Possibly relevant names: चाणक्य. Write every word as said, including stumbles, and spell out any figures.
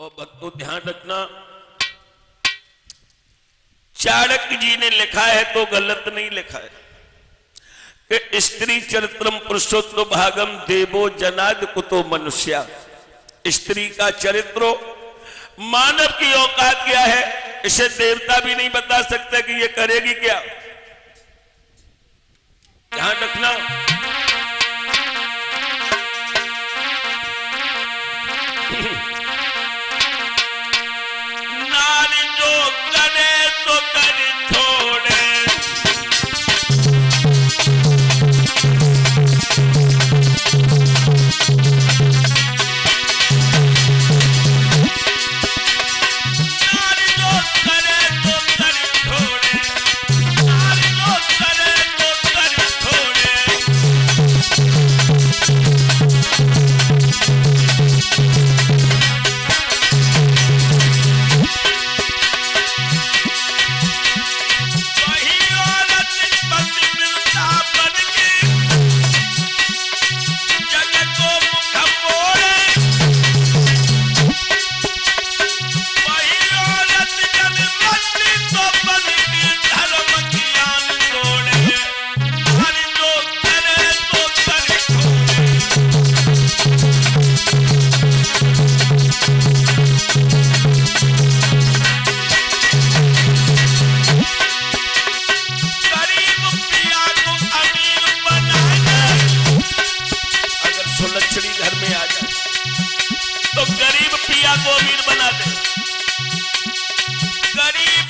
और भक्तों ध्यान रखना, चाणक्य जी ने लिखा है तो गलत नहीं लिखा है कि स्त्री चरित्रम पुरुषोत्तम भागम देवो जनाद कुतो मनुष्या। स्त्री का चरित्र मानव की औकात क्या है, इसे देवता भी नहीं बता सकता कि ये करेगी क्या। ध्यान रखना, नारी जो करे तो कर छोड़े। गरीब